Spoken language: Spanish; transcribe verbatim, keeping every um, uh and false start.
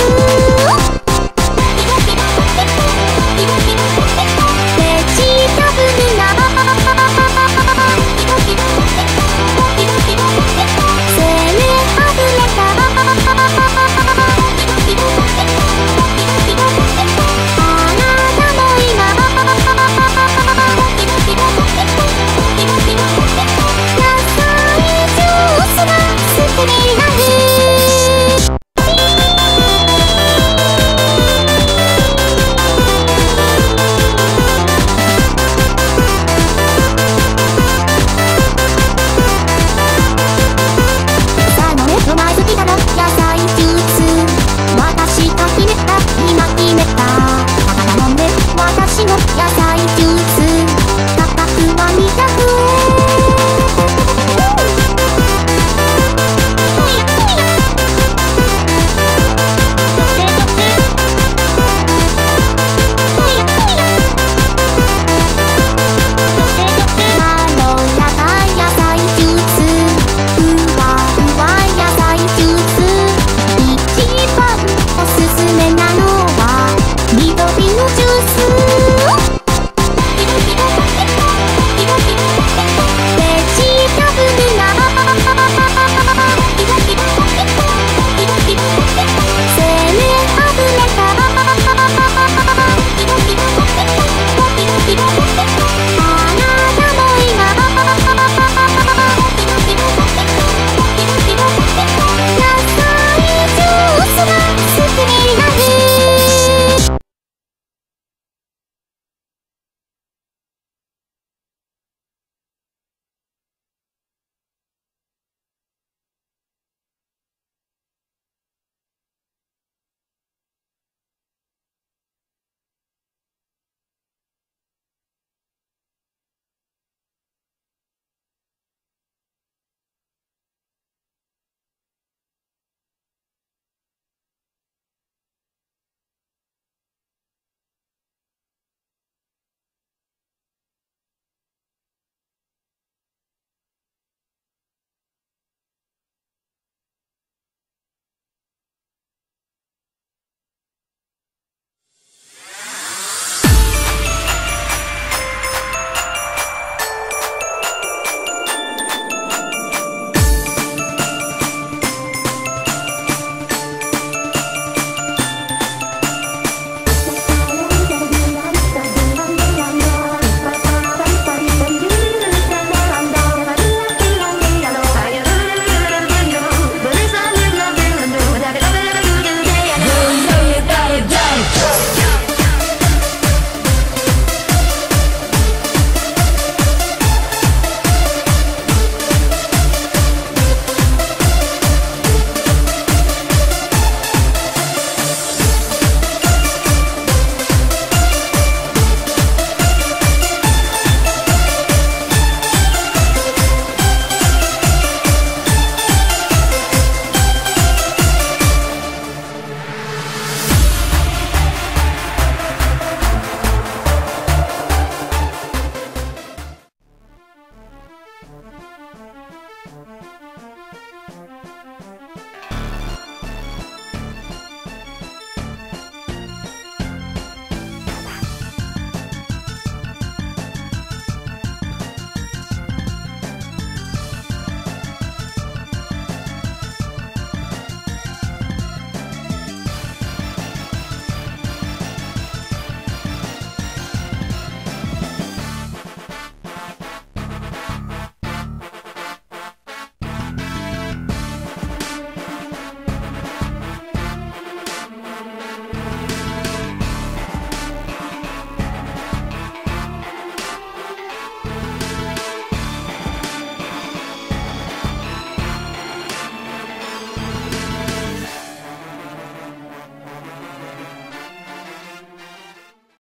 Juice.